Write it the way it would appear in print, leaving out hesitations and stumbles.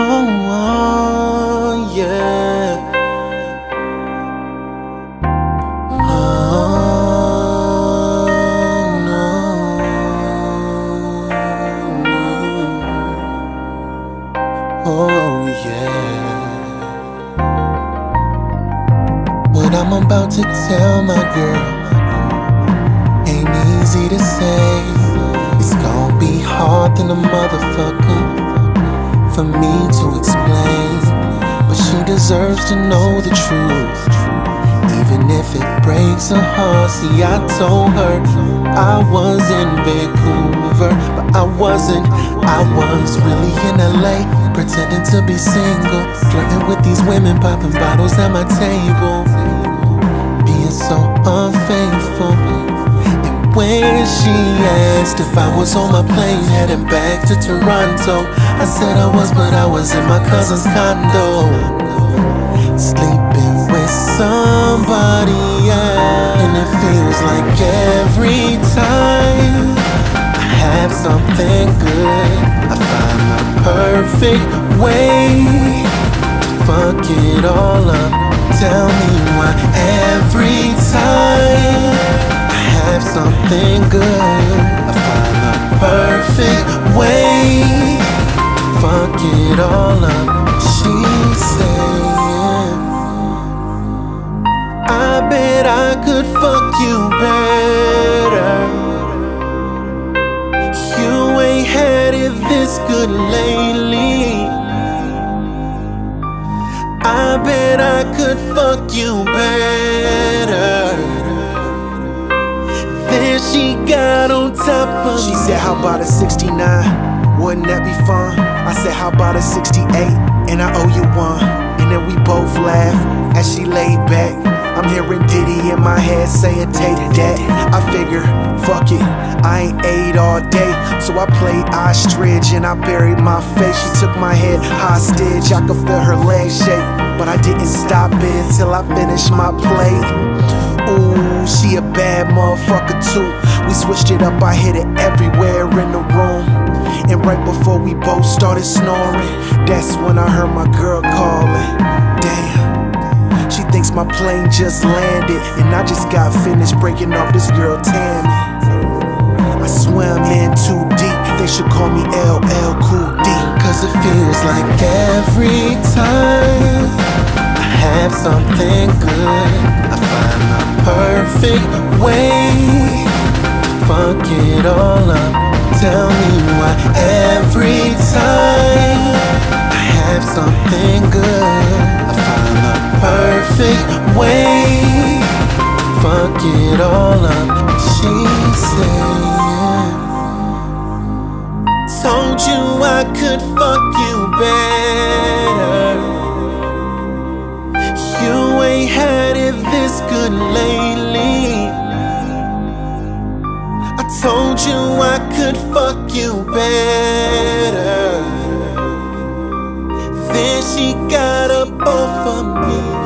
oh, yeah. I'm about to tell my girl, ain't easy to say. It's gonna be hard than a motherfucker for me to explain, but she deserves to know the truth, even if it breaks her heart. See, I told her I was in Vancouver, but I wasn't. I was really in LA, pretending to be single, flirting with these women, popping bottles at my table, so unfaithful. And when she asked if I was on my plane heading back to Toronto, I said I was, but I was in my cousin's condo, sleeping with somebody else. And it feels like every time I have something good, I find the perfect way to fuck it all up. Tell me why every time I have something good, I find the perfect way to fuck it all up. She's saying, I bet I could fuck you better. You ain't had it this good lately. I bet I could fuck you better. Then she got on top of me. She said, how about a 69? Wouldn't that be fun? I said, how about a 68? And I owe you one. And then we both laughed as she laid back. I'm hearing Diddy in my head saying, take that. I figure, fuck it, I ain't ate all day, so I played ostrich and I buried my face. She took my head hostage, I could feel her legs shake, but I didn't stop it till I finished my plate. Ooh, she a bad motherfucker too. We switched it up, I hit it everywhere in the room. And right before we both started snoring, that's when I heard my girl calling. Damn, she thinks my plane just landed, and I just got finished breaking off this girl Tammy. I swam in too deep, they should call me LL Cool D. Cause it feels like every time I have something good, I find the perfect way to fuck it all up. Tell me why every time I have something good, I find the perfect way to fuck it all up. She said, told you I could fuck you better. You ain't had it this good lately. I told you I could fuck you better. Then she got up off of me.